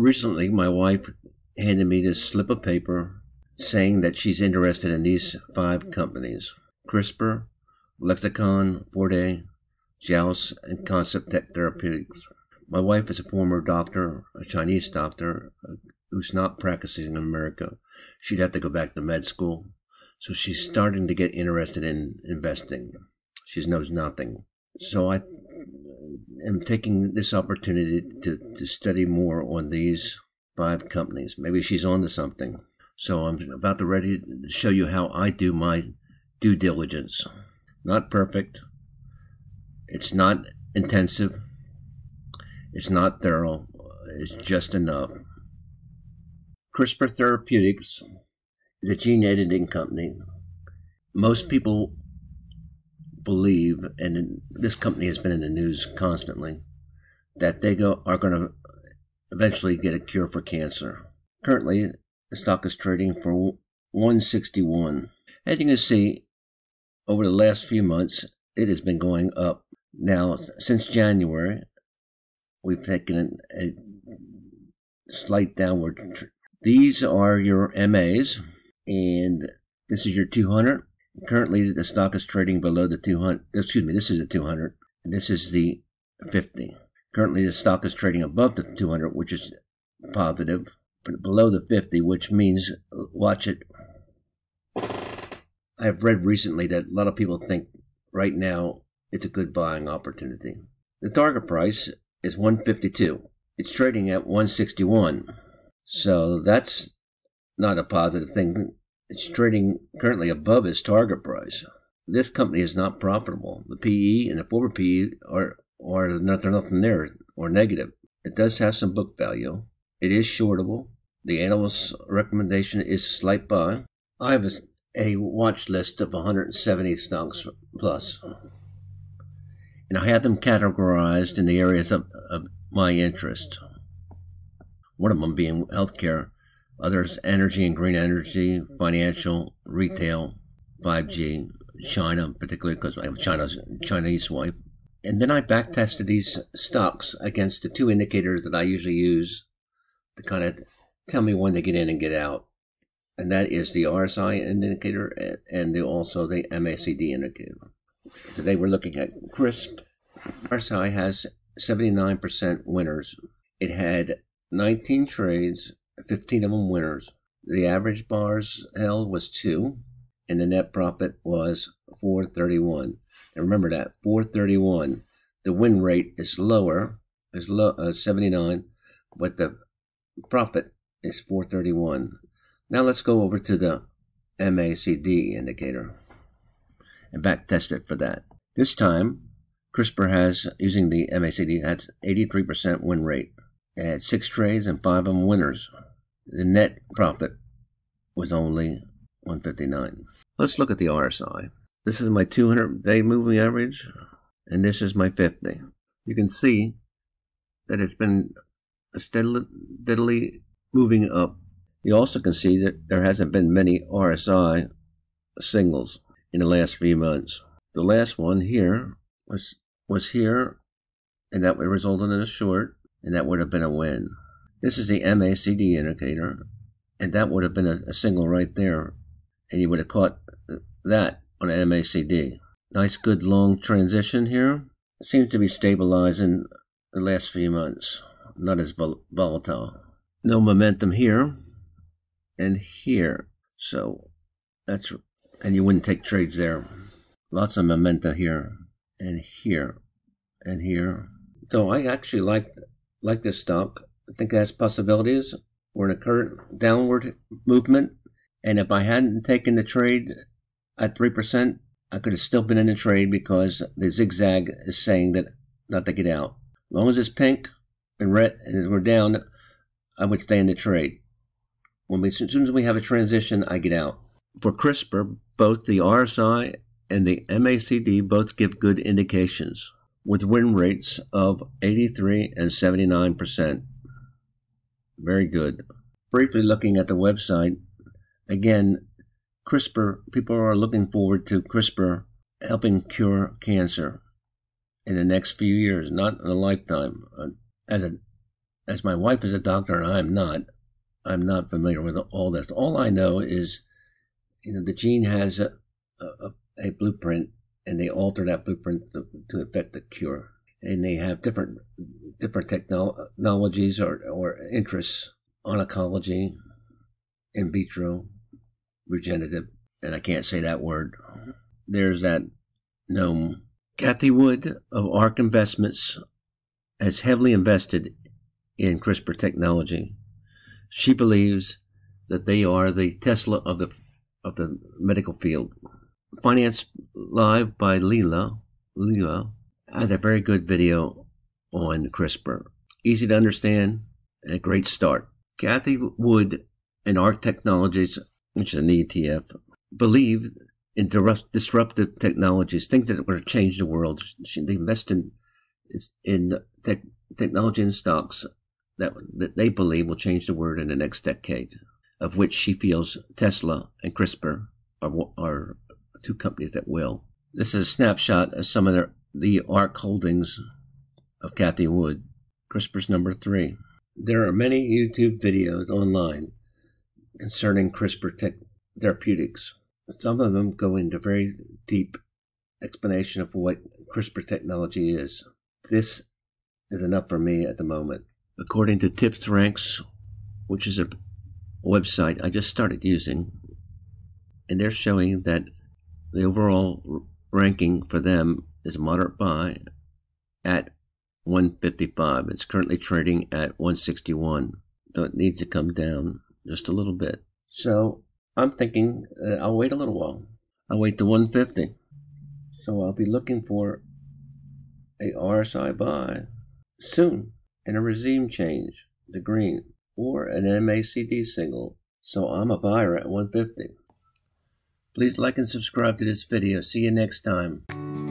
Recently, my wife handed me this slip of paper saying that she's interested in these 5 companies: CRISPR, Lexicon, Forte, Jouse, and Concept Therapeutics. My wife is a former doctor, a Chinese doctor, who's not practicing in America. She'd have to go back to med school. So she's starting to get interested in investing. She knows nothing. So I am taking this opportunity to study more on these 5 companies. Maybe she's onto something. So I'm about to ready to show you how I do my due diligence. Not perfect. It's not intensive. It's not thorough. It's just enough. CRISPR Therapeutics is a gene editing company. Most people believe, and this company has been in the news constantly, that they are going to eventually get a cure for cancer. Currently, the stock is trading for $161. As you can see, over the last few months, it has been going up. Now, since January, we've taken a slight downward trend. These are your MAs, and this is your 200. Currently, the stock is trading below the 200. Excuse me, this is the 200. And this is the 50. Currently, the stock is trading above the 200, which is positive, but below the 50, which means, watch it. I've read recently that a lot of people think right now it's a good buying opportunity. The target price is 152. It's trading at 161. So that's not a positive thing. It's trading currently above its target price. This company is not profitable. The PE and the forward PE are nothing there, or negative. It does have some book value. It is shortable. The analyst's recommendation is slight buy. I have a watch list of 170 stocks plus, and I have them categorized in the areas of my interest. One of them being healthcare, others energy and green energy, financial, retail, 5G, China, particularly because I have a Chinese wife. And then I back tested these stocks against the 2 indicators that I usually use to kind of tell me when they get in and get out. And that is the RSI indicator and also the MACD indicator. Today we're looking at CRISP. RSI has 79% winners. It had 19 trades, 15 of them winners. The average bars held was 2, and the net profit was 431. And remember that 431. The win rate is lower, is 79, but the profit is 431. Now let's go over to the MACD indicator and back test it for that. This time, CRISPR has, using the MACD, has 83% win rate. It had 6 trades and 5 of them winners. The net profit was only 159. Let's look at the RSI. This is my 200-day moving average, and this is my 50. You can see that it's been steadily moving up. You also can see that there hasn't been many RSI singles in the last few months. The last one here was here, and that would result in a short, and that would have been a win. This is the MACD indicator, and that would have been a single right there, and you would have caught that on the MACD. Nice good long transition here. It seems to be stabilizing the last few months, not as volatile. No momentum here and here, so that's, and you wouldn't take trades there. Lots of momentum here and here and here. So I actually like this stock. I think it has possibilities. We're in a current downward movement, and if I hadn't taken the trade at 3%, I could have still been in the trade because the zigzag is saying that not to get out. As long as it's pink and red and we're down, I would stay in the trade. As soon as we have a transition, I get out. For CRISPR, both the RSI and the MACD both give good indications, with win rates of 83 and 79%. Very good. Briefly looking at the website, again, CRISPR, people are looking forward to CRISPR helping cure cancer in the next few years, not in a lifetime. As a as my wife is a doctor and I'm not familiar with all this. All I know is, you know, the gene has a blueprint, and they alter that blueprint to affect the cure. And they have different technologies or interests on oncology, in vitro, regenerative, and I can't say that word. There's that gnome. Cathie Wood of Ark Investments has heavily invested in CRISPR technology. She believes that they are the Tesla of the medical field. Financed Live by Leela has a very good video on CRISPR. Easy to understand and a great start. Cathie Wood and Ark Technologies, which is an ETF, believe in disruptive technologies, things that are going to change the world. They invest in technology and stocks that they believe will change the world in the next decade, of which she feels Tesla and CRISPR are two companies that will. This is a snapshot of some of the ARK holdings of Cathie Wood. CRISPR's number 3. There are many YouTube videos online concerning CRISPR therapeutics. Some of them go into very deep explanation of what CRISPR technology is. This is enough for me at the moment. According to TipRanks, which is a website I just started using, and they're showing that the overall ranking for them is a moderate buy at 155. It's currently trading at 161, so it needs to come down just a little bit. So I'm thinking I'll wait a little while. I'll wait to 150. So I'll be looking for a RSI buy soon and a regime change, the green, or an MACD signal. So I'm a buyer at 150. Please like and subscribe to this video. See you next time.